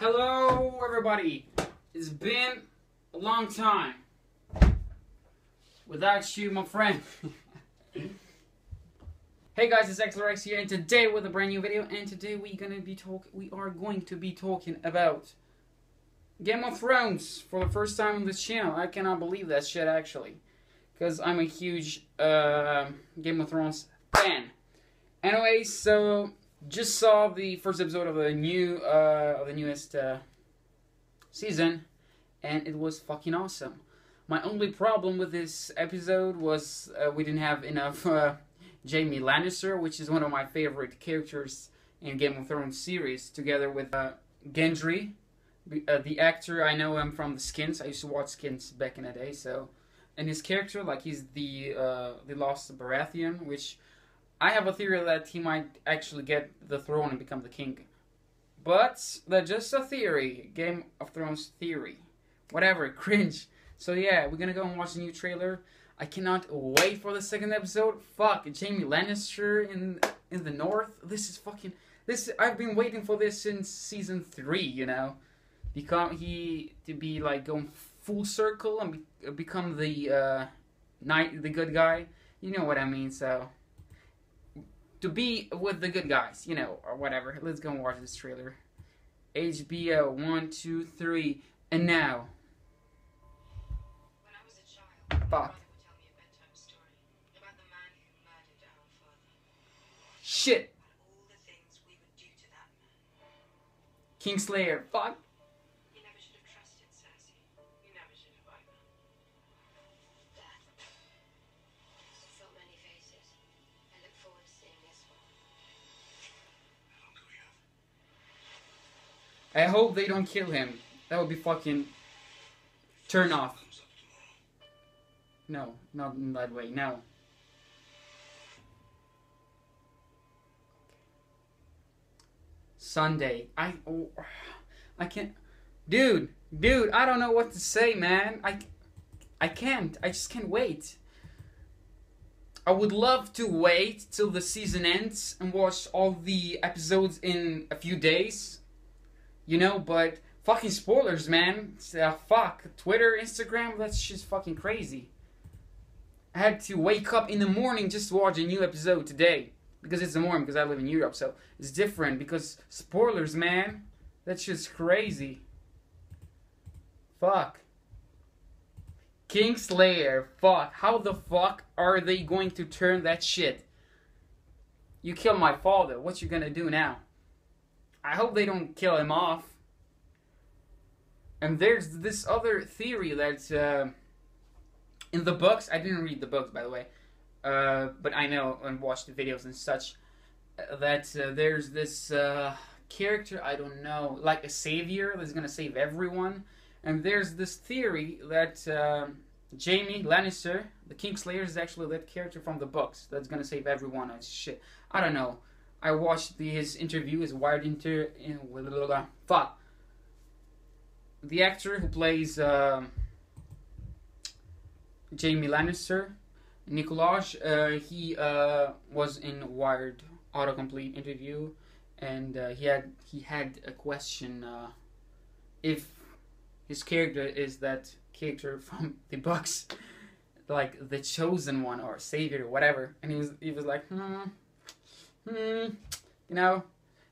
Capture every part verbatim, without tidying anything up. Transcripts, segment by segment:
Hello, everybody. It's been a long time without you, my friend. Hey guys, it's X L R X here, and today with a brand new video. And today we're gonna be talk. We are going to be talking about Game of Thrones for the first time on this channel. I cannot believe that shit actually, because I'm a huge uh, Game of Thrones fan. Anyway, so. Just saw the first episode of the new, uh, of the newest uh, season, and it was fucking awesome. My only problem with this episode was uh, we didn't have enough uh, Jaime Lannister, which is one of my favorite characters in Game of Thrones series, together with uh, Gendry, uh, the actor. I know him from the Skins. I used to watch Skins back in the day. So, and his character, like he's the uh, the lost Baratheon, which. I have a theory that he might actually get the throne and become the king. But that's just a theory. Game of Thrones theory. Whatever, cringe. So yeah, we're gonna go and watch the new trailer. I cannot wait for the second episode. Fuck, Jaime Lannister in in the north. This is fucking... This I've been waiting for this since season three, you know. Become he... To be like going full circle and be, become the uh, knight, the good guy. You know what I mean, so... To be with the good guys, you know, or whatever. Let's go and watch this trailer. H B O, one, two, three, and now. When I was a child, fuck. My mother would tell me a bedtime story about the man who murdered our father. Shit. And all the things we would do to that man. Kingslayer, fuck. You never should have trusted Cersei. You never should have either. Dad. So many faces. I look forward to seeing this one. How long do we have? I hope they don't kill him. That would be fucking turn off. No, not in that way. No. Sunday. I. Oh, I can't. Dude, dude. I don't know what to say, man. I. I can't. I just can't wait. I would love to wait till the season ends and watch all the episodes in a few days, you know, but fucking spoilers, man. Uh, fuck, Twitter, Instagram, that shit's fucking crazy. I had to wake up in the morning just to watch a new episode today, because it's the morning, because I live in Europe, so it's different, because spoilers, man, that shit's crazy. Fuck. Kingslayer, fuck. How the fuck are they going to turn that shit? You killed my father. What you gonna do now? I hope they don't kill him off. And there's this other theory that's uh, in the books. I didn't read the books, by the way, uh, but I know and watched the videos and such. Uh, that uh, there's this uh, character, I don't know, like a savior that's gonna save everyone. And there's this theory that uh, Jaime Lannister, the Kingslayer, is actually that character from the books that's gonna save everyone and shit. I don't know. I watched the, his interview, his Wired interview. In, fuck. The actor who plays uh, Jaime Lannister, Nikolaj, uh, he uh, was in Wired autocomplete interview, and uh, he had he had a question uh, if. His character is that character from the books, like the chosen one or savior or whatever. And he was he was like, hmm, hmm, you know.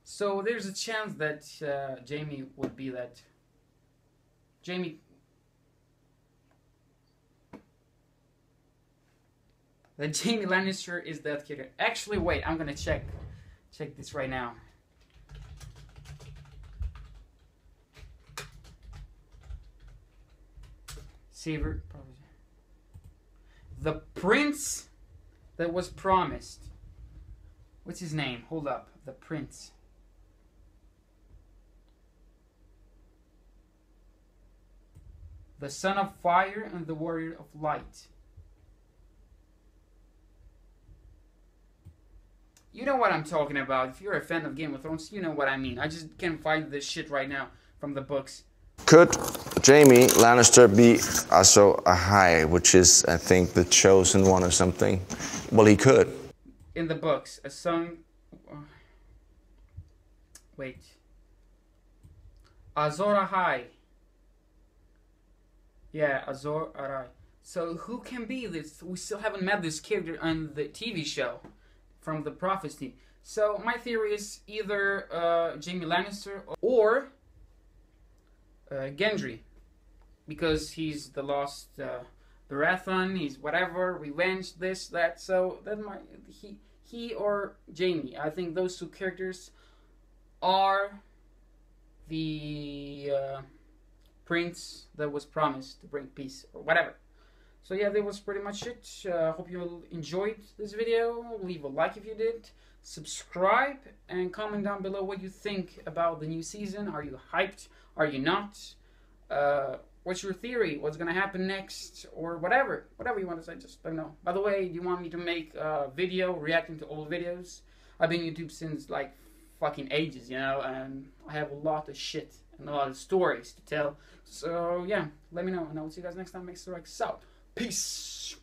So there's a chance that uh, Jaime would be that. Jaime. That Jaime Lannister is that character. Actually, wait, I'm gonna check, check this right now. The prince that was promised. What's his name? Hold up. The prince. The son of fire and the warrior of light. You know what I'm talking about. If you're a fan of Game of Thrones, you know what I mean. I just can't find this shit right now from the books. Could Jaime Lannister be Azor Ahai, which is, I think, the chosen one or something? Well, he could. In the books, a son... Wait. Azor Ahai. Yeah, Azor Ahai. So who can be this? We still haven't met this character on the T V show from the prophecy. So my theory is either uh, Jaime Lannister or uh, Gendry, because he's the lost uh, Baratheon. He's whatever, revenge, this, that. So that might he he or Jaime. I think those two characters are the uh, prince that was promised to bring peace or whatever. So yeah, that was pretty much it. Uh, hope you enjoyed this video. Leave a like if you did. Subscribe and comment down below what you think about the new season. Are you hyped? Are you not? Uh, what's your theory? What's gonna happen next? Or whatever. Whatever you want to say, just let me know. By the way, do you want me to make a video reacting to old videos? I've been on YouTube since like fucking ages, you know, and I have a lot of shit and a lot of stories to tell. So yeah, let me know, and I will see you guys next time. X L R X out. Peace.